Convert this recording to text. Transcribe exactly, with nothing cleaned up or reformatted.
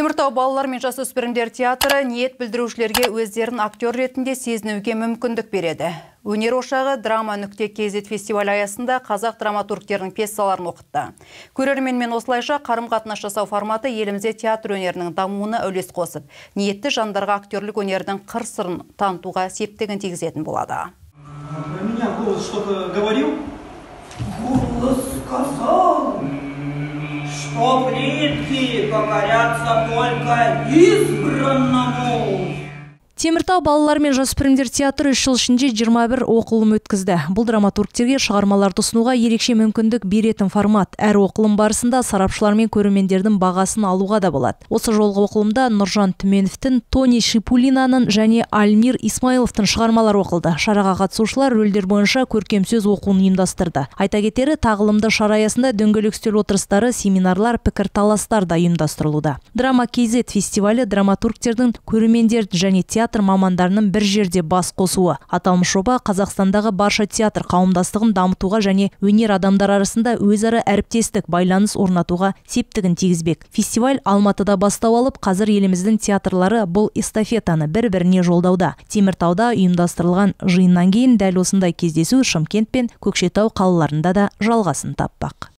Теміртау балалар мен жасөспірімдер театры ниет білдірушілерге өздерін актер ретінде сезінуге мүмкіндік береді. Өнер ошағы драма нүкте кз фестиваль аясында қазақ драматургтерінің пьесаларын оқытты. Көрерменмен осылайша қарым-қатынас жасау форматы елімізде театр өнерінің дамуына үлес қосып, ниетті жандарға актерлік өнердің қыр-сырын танытуға септігін тигізетін болады. Меня голос что-то говорил? Голос сказал, что предки покорятся только избранному. Теміртау балалар мен жасөспірімдер театры үш жыл ішінде жиырма бір оқылым өткізді. Бұл драматургтерге шығармаларды ұсынуға ерекше мүмкіндік беретін формат. Әр оқылым барысында сарапшылар мен көрермендердің бағасын алуға да болады. Осы жолғы оқылымда Нұржан Түменовтің, Тони Шипулинаның және Альмир Исмаиловтың шығармалары оқылды. Шараға қатысушылар рөлдер бойынша көркем сөз оқуын ұйымдастырды. Айта кетері, тағылымды шара аясында дөңгелек үстел отырыстары, семинарлар, пікірталастар да ұйымдастырылуда. Драма.кз фестивалі драматургтердің, көрермендердің және театр мамандарының бір жерде бас қосуы. Аталмыш жоба Қазақстандағы барша театр қауымдастығын дамытуға және өнер адамдар арасында өзара әріптестік байланыс орнатуға септігін тигізбек. Фестиваль Алматыда бастау алып, қазір еліміздің театрлары бұл эстафетаны бір-біріне жолдауда. Теміртауда ұйымдастырылған жиыннан кейін дәл осындай кездесу Шымкент пен Көкшетау қалаларында да жалғасын таппақ.